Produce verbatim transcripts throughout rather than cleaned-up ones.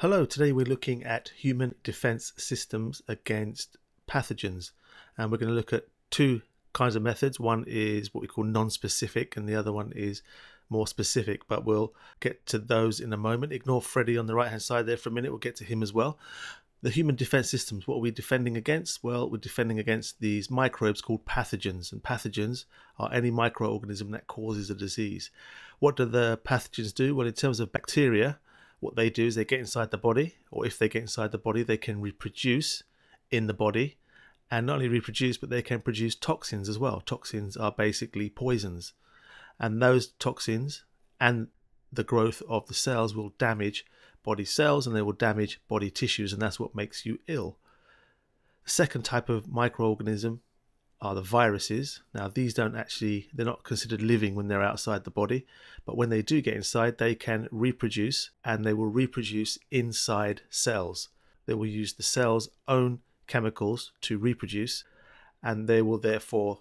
Hello, today we're looking at human defense systems against pathogens, and we're going to look at two kinds of methods. One is what we call non-specific and the other one is more specific, but we'll get to those in a moment. Ignore Freddie on the right hand side there for a minute, we'll get to him as well. The human defense systems, what are we defending against? Well, we're defending against these microbes called pathogens, and pathogens are any microorganism that causes a disease. What do the pathogens do? Well, in terms of bacteria, what they do is they get inside the body, or if they get inside the body, they can reproduce in the body, and not only reproduce, but they can produce toxins as well. Toxins are basically poisons, and those toxins and the growth of the cells will damage body cells and they will damage body tissues, and that's what makes you ill. The second type of microorganism are the viruses. Now these don't actually, they're not considered living when they're outside the body, but when they do get inside they can reproduce, and they will reproduce inside cells. They will use the cell's own chemicals to reproduce, and they will therefore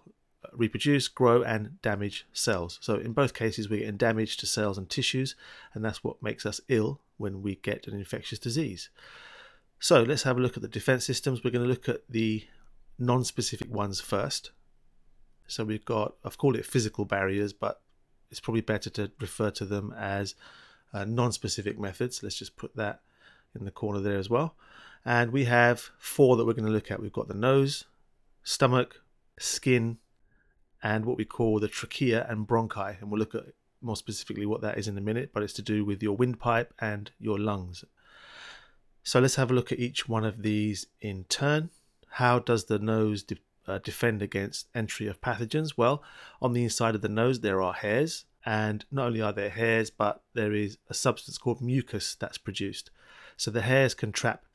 reproduce, grow and damage cells. So in both cases we're getting damage to cells and tissues, and that's what makes us ill when we get an infectious disease. So let's have a look at the defense systems. We're going to look at the non-specific ones first. So we've got, I've called it physical barriers, but it's probably better to refer to them as uh, non-specific methods. Let's just put that in the corner there as well. And we have four that we're going to look at. We've got the nose, stomach, skin, and what we call the trachea and bronchi. And we'll look at more specifically what that is in a minute, but it's to do with your windpipe and your lungs. So let's have a look at each one of these in turn. How does the nose de uh, defend against entry of pathogens? Well, on the inside of the nose there are hairs, and not only are there hairs, but there is a substance called mucus that's produced. So the hairs can trap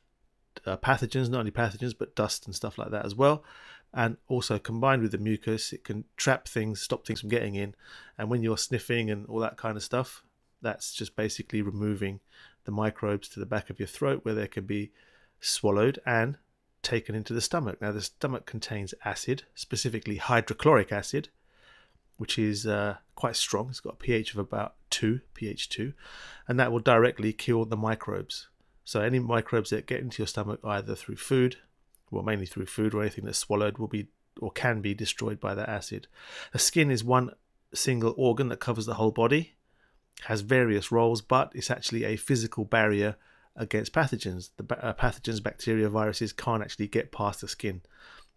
uh, pathogens, not only pathogens but dust and stuff like that as well, and also combined with the mucus it can trap things, stop things from getting in, and when you're sniffing and all that kind of stuff, that's just basically removing the microbes to the back of your throat where they can be swallowed and taken into the stomach. Now the stomach contains acid, specifically hydrochloric acid, which is uh, quite strong. It's got a pH of about two, pH two, and that will directly kill the microbes. So any microbes that get into your stomach either through food, well mainly through food, or anything that's swallowed will be or can be destroyed by that acid. The skin is one single organ that covers the whole body, has various roles, but it's actually a physical barrier against pathogens. The uh, pathogens, bacteria, viruses can't actually get past the skin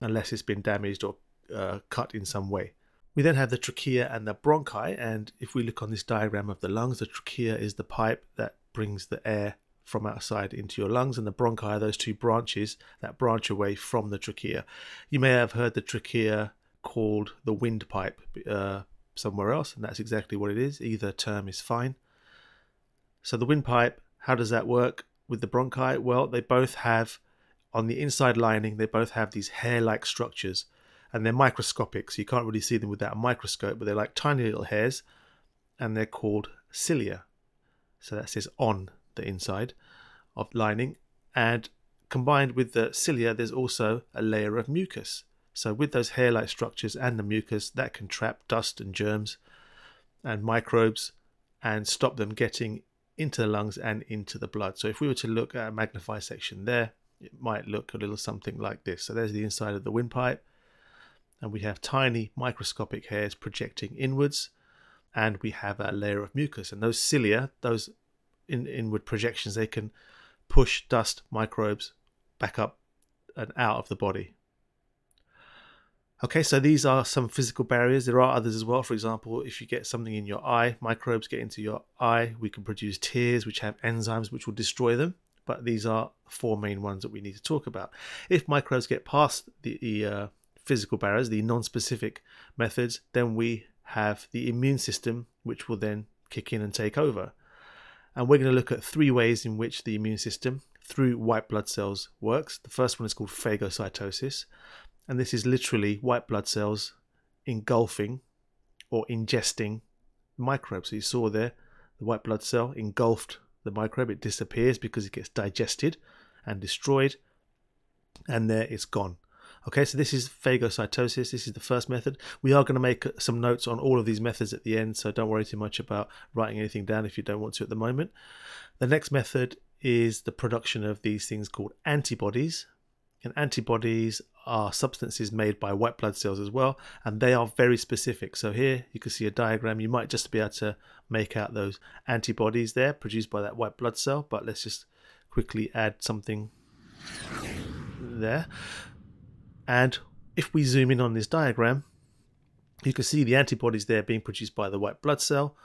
unless it's been damaged or uh, cut in some way. We then have the trachea and the bronchi, and if we look on this diagram of the lungs, the trachea is the pipe that brings the air from outside into your lungs, and the bronchi are those two branches that branch away from the trachea. You may have heard the trachea called the windpipe uh, somewhere else, and that's exactly what it is. Either term is fine. So the windpipe, how does that work with the bronchi? Well, they both have, on the inside lining, they both have these hair-like structures, and they're microscopic, so you can't really see them without a microscope, but they're like tiny little hairs, and they're called cilia. So that says on the inside of lining, and combined with the cilia, there's also a layer of mucus. So with those hair-like structures and the mucus, that can trap dust and germs and microbes and stop them getting into the lungs and into the blood. So if we were to look at a magnify section there, it might look a little something like this. So there's the inside of the windpipe, and we have tiny microscopic hairs projecting inwards, and we have a layer of mucus, and those cilia, those in inward projections, they can push dust, microbes back up and out of the body. Okay, so these are some physical barriers. There are others as well. For example, if you get something in your eye, microbes get into your eye, we can produce tears which have enzymes which will destroy them. But these are four main ones that we need to talk about. If microbes get past the, the uh, physical barriers, the non-specific methods, then we have the immune system which will then kick in and take over. And we're going to look at three ways in which the immune system through white blood cells works. The first one is called phagocytosis. And this is literally white blood cells engulfing or ingesting microbes. So you saw there, the white blood cell engulfed the microbe. It disappears because it gets digested and destroyed, and there it's gone. Okay, so this is phagocytosis. This is the first method. We are going to make some notes on all of these methods at the end, so don't worry too much about writing anything down if you don't want to at the moment. The next method is the production of these things called antibodies. And antibodies are substances made by white blood cells as well, and they are very specific. So here you can see a diagram. You might just be able to make out those antibodies there produced by that white blood cell, but let's just quickly add something there. And if we zoom in on this diagram, you can see the antibodies there being produced by the white blood cell.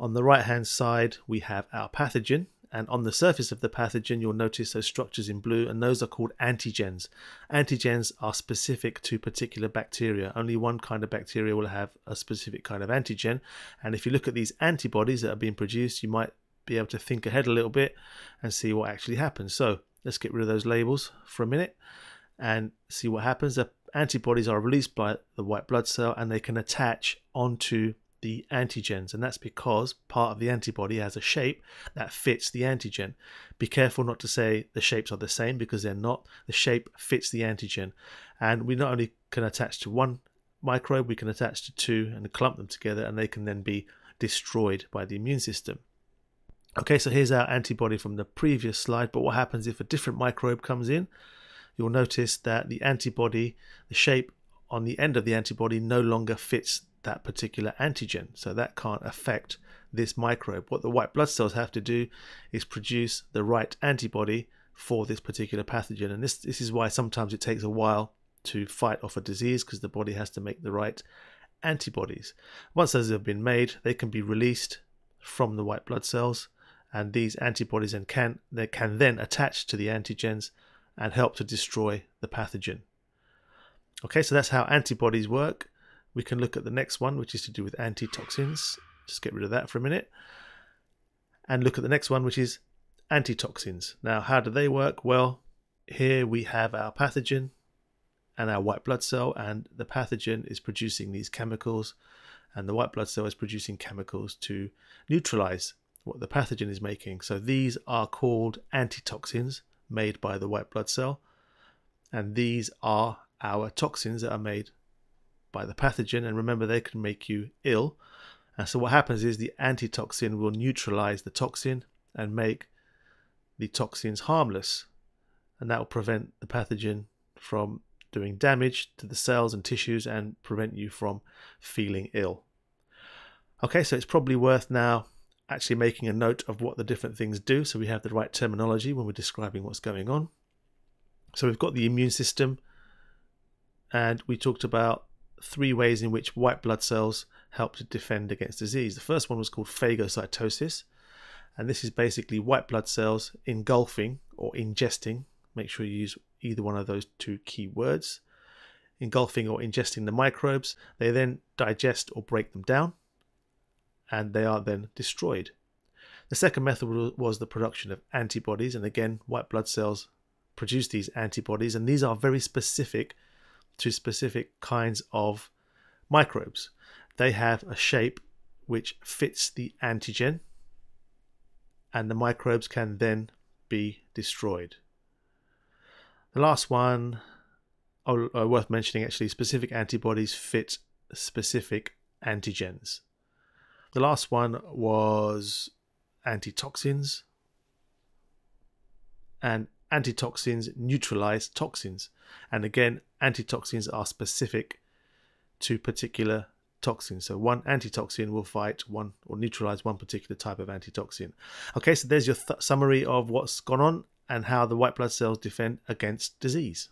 On the right hand side we have our pathogen, and on the surface of the pathogen you'll notice those structures in blue, and those are called antigens. Antigens are specific to particular bacteria. Only one kind of bacteria will have a specific kind of antigen, and if you look at these antibodies that are being produced, you might be able to think ahead a little bit and see what actually happens. So let's get rid of those labels for a minute and see what happens. The antibodies are released by the white blood cell and they can attach onto the antigens, and that's because part of the antibody has a shape that fits the antigen. Be careful not to say the shapes are the same, because they're not. The shape fits the antigen, and we not only can attach to one microbe, we can attach to two and clump them together, and they can then be destroyed by the immune system. Okay, so here's our antibody from the previous slide, but what happens if a different microbe comes in? You'll notice that the antibody, the shape on the end of the antibody no longer fits that particular antigen, so that can't affect this microbe. What the white blood cells have to do is produce the right antibody for this particular pathogen, and this this is why sometimes it takes a while to fight off a disease, because the body has to make the right antibodies. Once those have been made, they can be released from the white blood cells, and these antibodies and can they can then attach to the antigens and help to destroy the pathogen. Okay, so that's how antibodies work. We can look at the next one, which is to do with antitoxins. Just get rid of that for a minute. And look at the next one, which is antitoxins. Now, how do they work? Well, here we have our pathogen and our white blood cell, and the pathogen is producing these chemicals, and the white blood cell is producing chemicals to neutralize what the pathogen is making. So these are called antitoxins made by the white blood cell, and these are our toxins that are made by the pathogen, and remember, they can make you ill. And so what happens is the antitoxin will neutralize the toxin and make the toxins harmless, and that will prevent the pathogen from doing damage to the cells and tissues and prevent you from feeling ill. Okay, so it's probably worth now actually making a note of what the different things do, so we have the right terminology when we're describing what's going on. So we've got the immune system, and we talked about three ways in which white blood cells help to defend against disease. The first one was called phagocytosis, and this is basically white blood cells engulfing or ingesting, make sure you use either one of those two key words, engulfing or ingesting the microbes. They then digest or break them down, and they are then destroyed. The second method was the production of antibodies, and again white blood cells produce these antibodies, and these are very specific to specific kinds of microbes. They have a shape which fits the antigen, and the microbes can then be destroyed. The last one, oh, uh, worth mentioning actually, specific antibodies fit specific antigens. The last one was antitoxins, and antitoxins neutralize toxins, and again antitoxins are specific to particular toxins, so one antitoxin will fight one or neutralize one particular type of antitoxin. Okay, so there's your th- summary of what's gone on and how the white blood cells defend against disease.